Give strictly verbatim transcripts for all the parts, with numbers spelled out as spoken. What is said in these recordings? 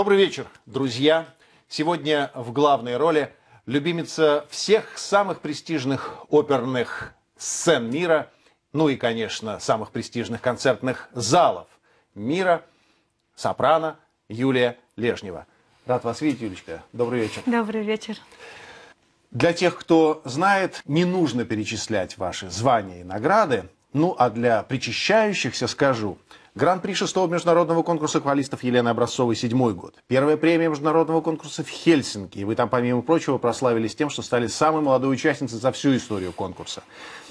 Добрый вечер, друзья. Сегодня в главной роли любимица всех самых престижных оперных сцен мира, ну и, конечно, самых престижных концертных залов мира, сопрано Юлия Лежнева. Рад вас видеть, Юлечка. Добрый вечер. Добрый вечер. Для тех, кто знает, не нужно перечислять ваши звания и награды. Ну, а для причащающихся скажу. Гран-при шестого международного конкурса вокалистов Елены Образцовой, седьмой год. Первая премия международного конкурса в Хельсинки. И вы там, помимо прочего, прославились тем, что стали самой молодой участницей за всю историю конкурса.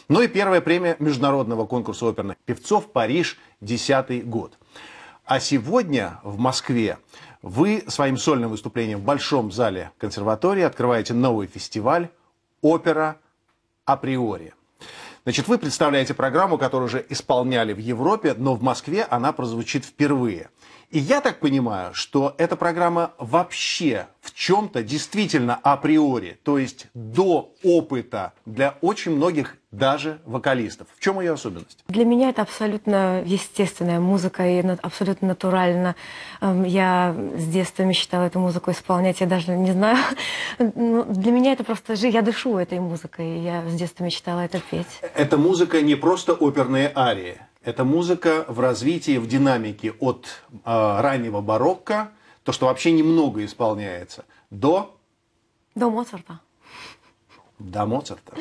Ну и первая премия международного конкурса оперных певцов Париж, десятый год. А сегодня в Москве вы своим сольным выступлением в Большом зале консерватории открываете новый фестиваль «Опера Априори». Значит, вы представляете программу, которую уже исполняли в Европе, но в Москве она прозвучит впервые. И я так понимаю, что эта программа вообще в чем-то действительно априори, то есть до опыта для очень многих даже вокалистов. В чем ее особенность? Для меня это абсолютно естественная музыка и абсолютно натурально. Я с детства мечтала эту музыку исполнять, я даже не знаю. Для меня это просто жизнь, я дышу этой музыкой, я с детства мечтала это петь. Эта музыка не просто оперные арии. Это музыка в развитии, в динамике от э, раннего барокко, то, что вообще немного исполняется, до... До Моцарта. До Моцарта.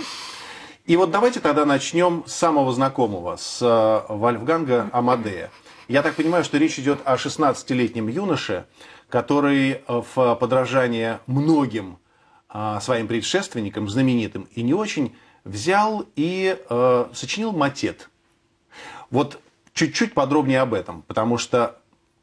И вот давайте тогда начнем с самого знакомого, с э, Вольфганга Амадея. Я так понимаю, что речь идет о шестнадцатилетнем юноше, который в подражание многим э, своим предшественникам, знаменитым и не очень, взял и э, сочинил матет. Вот чуть-чуть подробнее об этом, потому что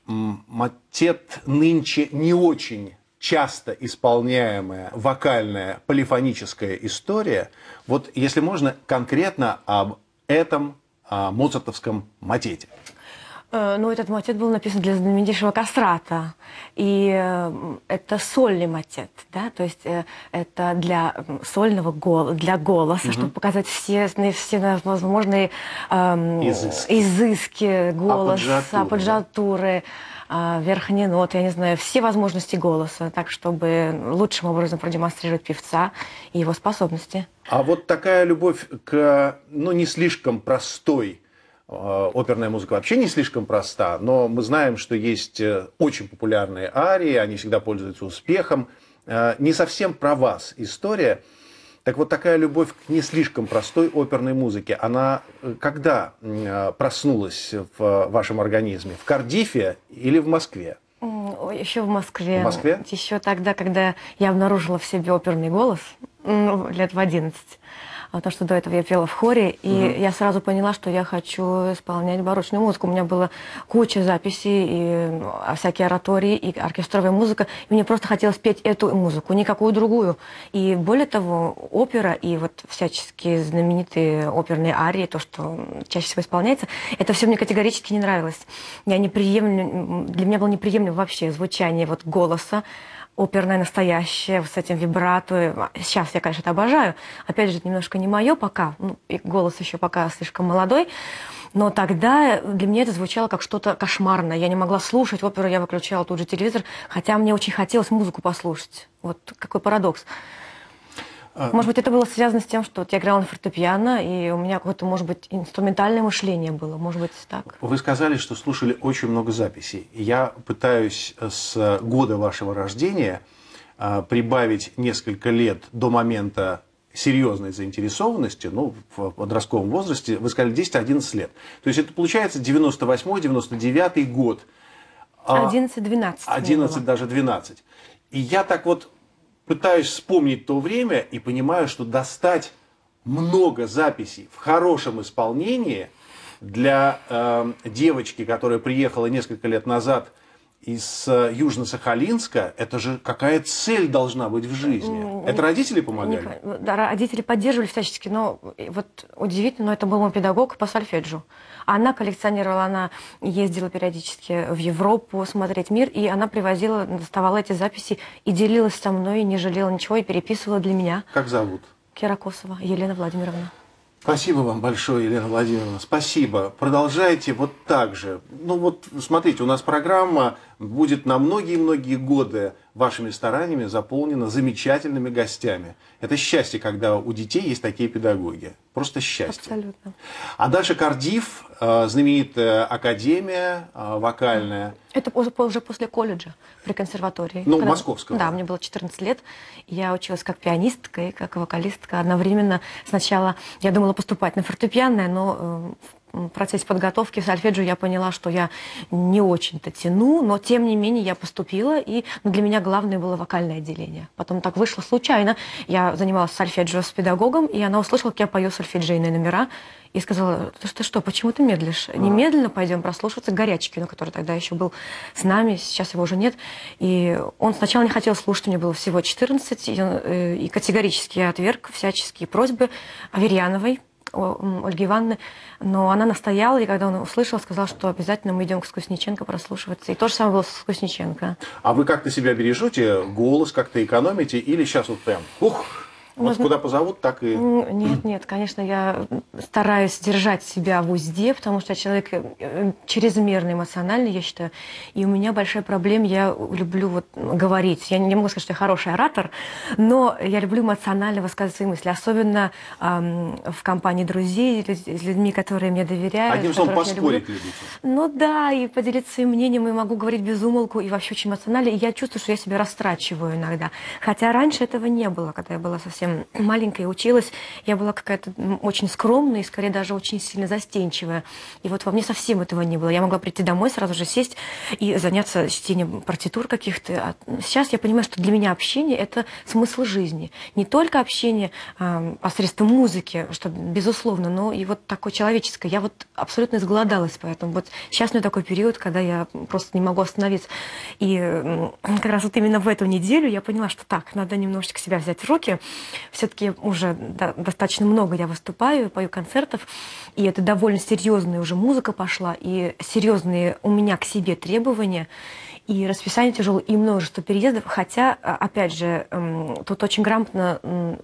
матет нынче не очень часто исполняемая вокальная полифоническая история. Вот, если можно, конкретно об этом о моцартовском матете. Ну, этот матет был написан для знаменитейшего кастрата, и это сольный матет, да, то есть это для сольного гол, для голоса, угу. чтобы показать все, все возможные эм, изыски. изыски, голос, аппаджатуры, да? верхние ноты, я не знаю, все возможности голоса, так, чтобы лучшим образом продемонстрировать певца и его способности. А вот такая любовь к, ну, не слишком простой. Оперная музыка вообще не слишком проста, но мы знаем, что есть очень популярные арии, они всегда пользуются успехом. Не совсем про вас история. Так вот, такая любовь к не слишком простой оперной музыке, она когда проснулась в вашем организме? В Кардиффе или в Москве? Еще в Москве. В Москве? Еще тогда, когда я обнаружила в себе оперный голос, лет в одиннадцать. Потому что до этого я пела в хоре, и mm-hmm. я сразу поняла, что я хочу исполнять барочную музыку. У меня была куча записей, и всякие оратории, и оркестровая музыка. И мне просто хотелось петь эту музыку, никакую другую. И более того, опера и вот всяческие знаменитые оперные арии, то, что чаще всего исполняется, это все мне категорически не нравилось. Я не приемлю, для меня было неприемлемо вообще звучание вот голоса, оперное настоящее, с этим вибрато. Сейчас я, конечно, это обожаю. Опять же, это немножко не мое пока. Ну, и голос еще пока слишком молодой. Но тогда для меня это звучало как что-то кошмарное. Я не могла слушать оперу, я выключала тут же телевизор. Хотя мне очень хотелось музыку послушать. Вот какой парадокс. Может быть, это было связано с тем, что вот я играла на фортепиано, и у меня какое-то, может быть, инструментальное мышление было. Может быть, так. Вы сказали, что слушали очень много записей. Я пытаюсь с года вашего рождения прибавить несколько лет до момента серьезной заинтересованности, ну, в подростковом возрасте, вы сказали, десять-одиннадцать лет. То есть это получается девяносто восьмой-девяносто девятый год. одиннадцать-двенадцать. одиннадцать, даже двенадцать. И я так вот... пытаюсь вспомнить то время и понимаю, что достать много записей в хорошем исполнении для э, девочки, которая приехала несколько лет назад из э, Южно-Сахалинска, это же какая цель должна быть в жизни? Это родители помогали? Да, родители поддерживали всячески, но вот удивительно, но это был мой педагог по сольфеджио. Она коллекционировала, она ездила периодически в Европу смотреть мир, и она привозила, доставала эти записи и делилась со мной, не жалела ничего и переписывала для меня. Как зовут? Киракосова Елена Владимировна. Спасибо вам большое, Елена Владимировна. Спасибо. Продолжайте вот так же. Ну вот, смотрите, у нас программа будет на многие-многие годы вашими стараниями заполнена замечательными гостями. Это счастье, когда у детей есть такие педагоги. Просто счастье. Абсолютно. А дальше Кардифф, знаменитая академия вокальная. Это уже после колледжа при консерватории. Ну, когда... московского. Да, мне было четырнадцать лет. Я училась как пианистка и как вокалистка одновременно. Сначала я думала поступать на фортепианное, но... В процессе подготовки в сольфеджио я поняла, что я не очень-то тяну, но тем не менее я поступила, и ну, для меня главное было вокальное отделение. Потом так вышло случайно. Я занималась сольфеджио с педагогом, и она услышала, как я пою сольфеджийные номера, и сказала: ты что, что, почему ты медлишь? Немедленно пойдем прослушаться Горячкину, который тогда еще был с нами, сейчас его уже нет. И он сначала не хотел слушать, мне было всего четырнадцать, и, и категорически я отверг всяческие просьбы Аверьяновой, Ольги Ивановны, но она настояла, и когда он услышал, сказал, что обязательно мы идем к Скусниченко прослушиваться. И то же самое было с Скусниченко. А вы как-то себя бережете? Голос как-то экономите? Или сейчас вот прям, ух, вот можно... куда позовут, так и... Нет, нет, конечно, я стараюсь держать себя в узде, потому что я человек чрезмерно эмоциональный, я считаю. И у меня большая проблема, я люблю вот говорить. Я не могу сказать, что я хороший оратор, но я люблю эмоционально высказывать свои мысли. Особенно эм, в компании друзей, с людьми, которые мне доверяют. Одним словом, поспорить любите. Ну да, и поделиться своим мнением, и могу говорить без умолку, и вообще очень эмоционально. И я чувствую, что я себя растрачиваю иногда. Хотя раньше этого не было, когда я была совсем маленькая, училась, я была какая-то очень скромная и, скорее, даже очень сильно застенчивая. И вот во мне совсем этого не было. Я могла прийти домой, сразу же сесть и заняться чтением партитур каких-то. А сейчас я понимаю, что для меня общение – это смысл жизни. Не только общение э, посредством музыки, что, безусловно, но и вот такое человеческое. Я вот абсолютно изголодалась, поэтому вот сейчас у меня такой период, когда я просто не могу остановиться. И э, как раз вот именно в эту неделю я поняла, что так, надо немножечко себя взять в руки. Все-таки уже да, достаточно много я выступаю, пою концертов, и это довольно серьезная уже музыка пошла, и серьезные у меня к себе требования, и расписание тяжелое, и множество переездов. Хотя, опять же, тут очень грамотно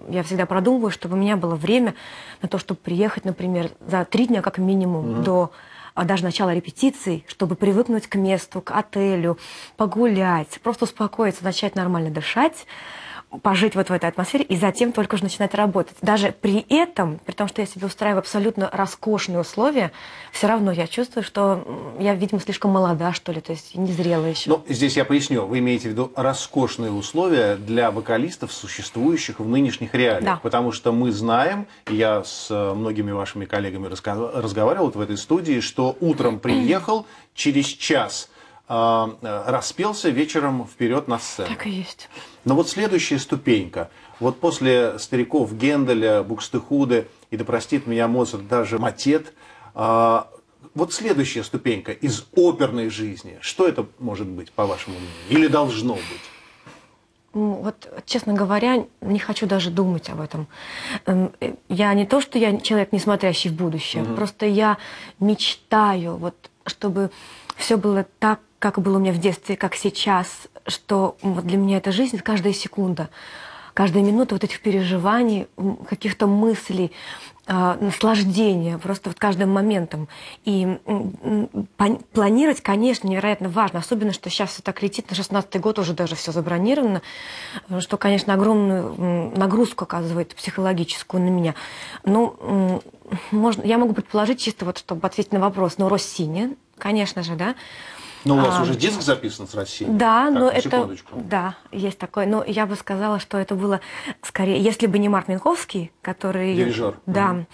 я всегда продумываю, чтобы у меня было время на то, чтобы приехать, например, за три дня как минимум mm-hmm. до... даже начало репетиций, чтобы привыкнуть к месту, к отелю, погулять, просто успокоиться, начать нормально дышать, пожить вот в этой атмосфере и затем только же начинать работать. Даже при этом, при том, что я себе устраиваю абсолютно роскошные условия, все равно я чувствую, что я, видимо, слишком молода, что ли, то есть незрела еще. Ну, здесь я поясню. Вы имеете в виду роскошные условия для вокалистов, существующих в нынешних реалиях. Да. Потому что мы знаем, я с многими вашими коллегами разговаривал вот в этой студии, что утром приехал, через час э, распелся, вечером вперед на сцену. Так и есть. Но вот следующая ступенька. Вот после стариков Генделя, Букстехуды и, да простит меня Моцарт, даже Матет, э, вот следующая ступенька из оперной жизни. Что это может быть, по вашему мнению? Или должно быть? Вот, честно говоря, не хочу даже думать об этом. Я не то, что я человек, не смотрящий в будущее, угу. просто я мечтаю, вот, чтобы все было так, как было у меня в детстве, как сейчас, что вот, для меня эта жизнь, каждая секунда, каждая минута вот этих переживаний, каких-то мыслей, наслаждение просто вот каждым моментом. И планировать, конечно, невероятно важно, особенно, что сейчас все так летит, на шестнадцатый год уже даже все забронировано, что, конечно, огромную нагрузку оказывает психологическую на меня. Но можно, я могу предположить чисто, вот, чтобы ответить на вопрос, но Россине, конечно же, да. Но у вас а, уже диск записан с Россией. Да, так, но это... Секундочку. Да, есть такое. Но я бы сказала, что это было скорее... Если бы не Марк Минковский, который... Дирижер. Да, mm-hmm.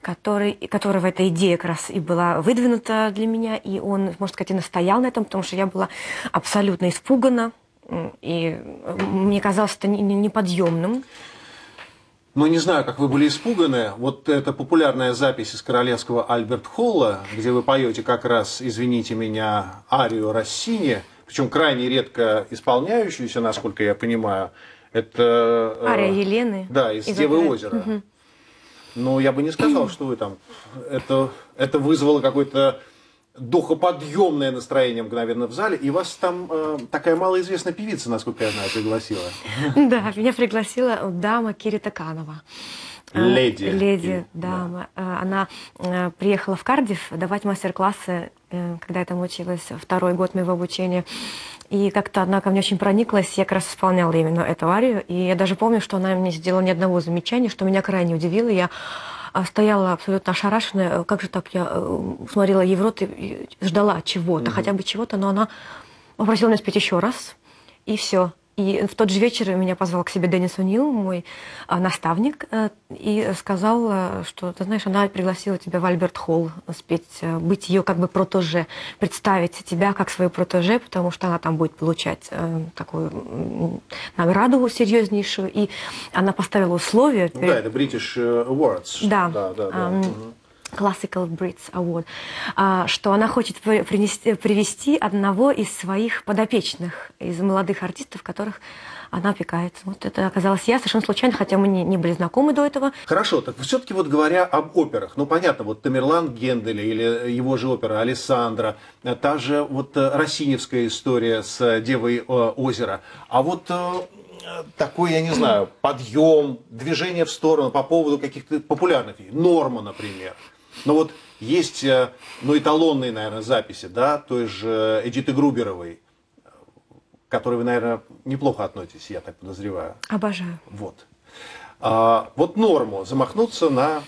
который, которого эта идея как раз и была выдвинута для меня, и он, можно сказать, и настоял на этом, потому что я была абсолютно испугана, и мне казалось это неподъемным. Ну, не знаю, как вы были испуганы. Вот эта популярная запись из королевского Альберт Холла, где вы поете как раз, извините меня, арию Россини, причем крайне редко исполняющуюся, насколько я понимаю. Это... Ария Елены. Да, из, из Девы озера. Угу. Но я бы не сказал, что вы там... Это, это вызвало какой-то... духоподъемное настроение мгновенно в зале, и вас там э, такая малоизвестная певица, насколько я знаю, пригласила. Да, меня пригласила дама Кирита Канова. Леди. Леди, дама. Она приехала в Кардифф давать мастер-классы, когда я там училась, второй год моего обучения. И как-то она ко мне очень прониклась, я как раз исполняла именно эту арию. И я даже помню, что она мне сделала ни одного замечания, что меня крайне удивило. Я стояла абсолютно ошарашенная. Как же так? Я смотрела ей в рот и ждала чего-то, mm-hmm. хотя бы чего-то. Но она попросила меня спеть еще раз, и все. И в тот же вечер меня позвал к себе Денис О'Нил, мой наставник, и сказал, что, ты знаешь, она пригласила тебя в Альберт Холл спеть, быть ее как бы протеже, представить тебя как свою протеже, потому что она там будет получать такую награду серьезнейшую. И она поставила условия. Перед... Да, это British Awards. Да, да, да. да. Um... Classical Brits Award, что она хочет принести, привести одного из своих подопечных, из молодых артистов, которых она опекает. Вот это оказалось я совершенно случайно, хотя мы не, не были знакомы до этого. Хорошо, так все-таки вот говоря об операх, ну понятно, вот Тамерлан Генделя или его же опера Алессандра, та же вот Россиневская история с Девой озера, а вот... Такой, я не знаю, подъем, движение в сторону по поводу каких-то популярных фильмов. Норма, например. Но вот есть, ну, эталонные, наверное, записи, да, той же Эдиты Груберовой, к которой вы, наверное, неплохо относитесь, я так подозреваю. Обожаю. Вот. А, вот норму, замахнуться на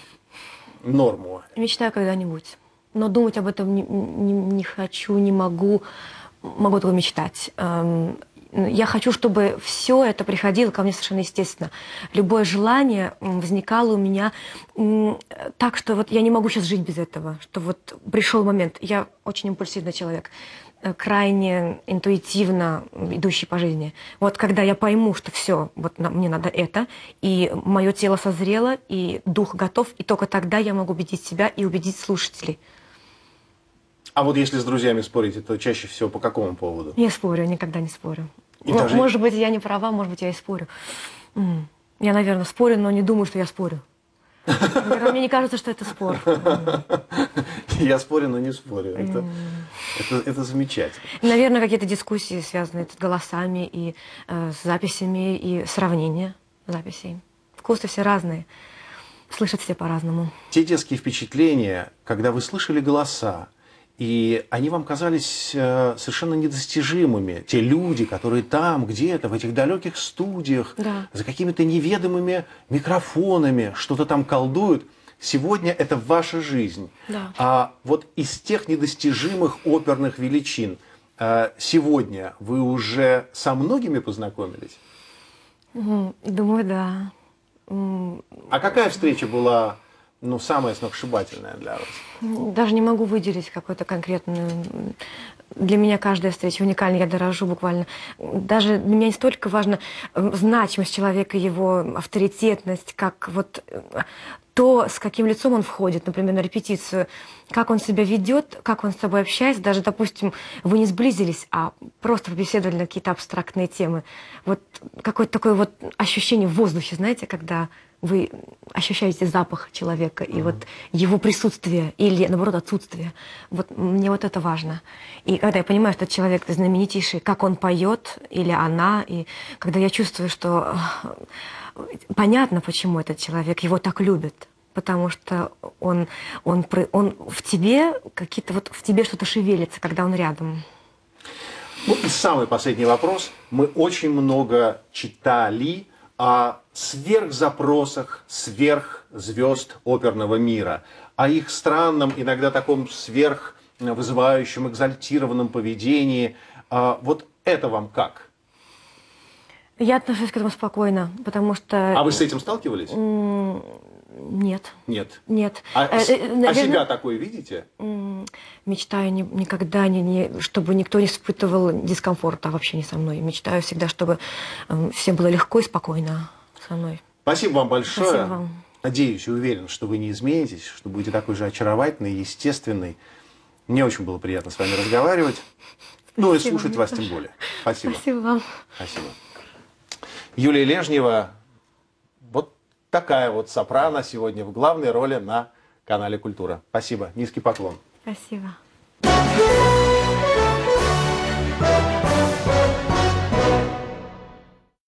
норму. Мечтаю когда-нибудь. Но думать об этом не, не, не хочу, не могу. Могу только мечтать. Я хочу, чтобы все это приходило ко мне совершенно естественно. Любое желание возникало у меня так, что вот я не могу сейчас жить без этого. Что вот пришел момент. Я очень импульсивный человек, крайне интуитивно идущий по жизни. Вот когда я пойму, что все, вот мне надо это, и мое тело созрело, и дух готов, и только тогда я могу убедить себя и убедить слушателей. А вот если с друзьями спорите, то чаще всего по какому поводу? Не спорю, никогда не спорю. Ну, даже... Может быть, я не права, может быть, я и спорю. Я, наверное, спорю, но не думаю, что я спорю. Мне не кажется, что это спор. Я спорю, но не спорю. Это, это, это замечательно. Наверное, какие-то дискуссии, связанные с голосами, и э, с записями, и сравнение записей. Вкусы все разные. Слышат все по-разному. Те детские впечатления, когда вы слышали голоса, и они вам казались совершенно недостижимыми. Те люди, которые там, где-то, в этих далеких студиях, да. за какими-то неведомыми микрофонами, что-то там колдуют. Сегодня это ваша жизнь. Да. А вот из тех недостижимых оперных величин сегодня вы уже со многими познакомились? Думаю, да. А какая встреча была... Ну, самое сногсшибательное для вас? Даже не могу выделить какой-то конкретный. Для меня каждая встреча уникальна, я дорожу буквально. Даже для меня не столько важно значимость человека, его авторитетность, как вот то, с каким лицом он входит, например, на репетицию, как он себя ведет, как он с тобой общается. Даже, допустим, вы не сблизились, а просто побеседовали на какие-то абстрактные темы. Вот какое-то такое вот ощущение в воздухе, знаете, когда... Вы ощущаете запах человека и mm-hmm. вот его присутствие или, наоборот, отсутствие. Вот мне вот это важно. И когда я понимаю, что этот человек знаменитейший, как он поет или она, и когда я чувствую, что понятно, почему этот человек его так любит, потому что он, он, он в тебе какие-то вот в тебе что-то шевелится, когда он рядом. Ну и самый последний вопрос. Мы очень много читали о сверхзапросах сверхзвезд оперного мира, о их странном, иногда таком сверхвызывающем, экзальтированном поведении. Вот это вам как? Я отношусь к этому спокойно, потому что... А вы с этим сталкивались? Нет. Нет? Нет. А, а, наверное, а себя такое видите? Мечтаю не, никогда, не, не, чтобы никто не испытывал дискомфорта вообще не со мной. Мечтаю всегда, чтобы э, всем было легко и спокойно со мной. Спасибо вам большое. Спасибо вам. Надеюсь и уверен, что вы не изменитесь, что будете такой же очаровательной, естественной. Мне очень было приятно с вами разговаривать. Спасибо, ну и слушать мне вас тоже. Тем более. Спасибо. Спасибо вам. Спасибо. Юлия Лежнева. Такая вот сопрано сегодня в главной роли на канале «Культура». Спасибо. Низкий поклон. Спасибо.